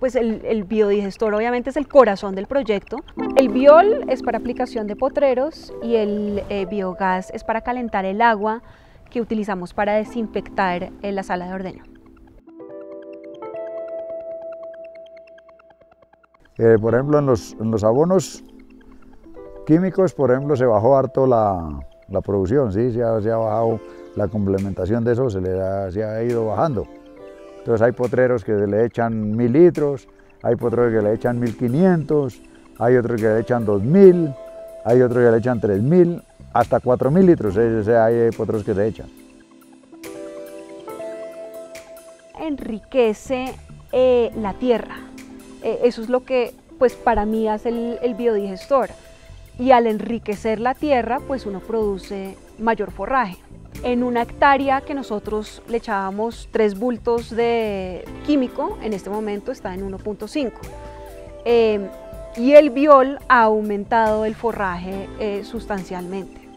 pues el biodigestor obviamente es el corazón del proyecto. El biol es para aplicación de potreros y el biogás es para calentar el agua que utilizamos para desinfectar la sala de ordeño. Por ejemplo, en los abonos químicos, por ejemplo, se bajó harto la producción, ¿sí? Se ha bajado la complementación de eso, se ha ido bajando. Entonces hay potreros que le echan 1000 litros, hay potreros que le echan 1500, hay otros que le echan 2000, hay otros que le echan 3000, hasta 4000 litros, o sea, hay potreros que se echan. Enriquece la tierra, eso es lo que pues para mí hace el biodigestor, y al enriquecer la tierra pues uno produce mayor forraje. En una hectárea que nosotros le echábamos 3 bultos de químico, en este momento está en 1.5. Y el biol ha aumentado el forraje sustancialmente.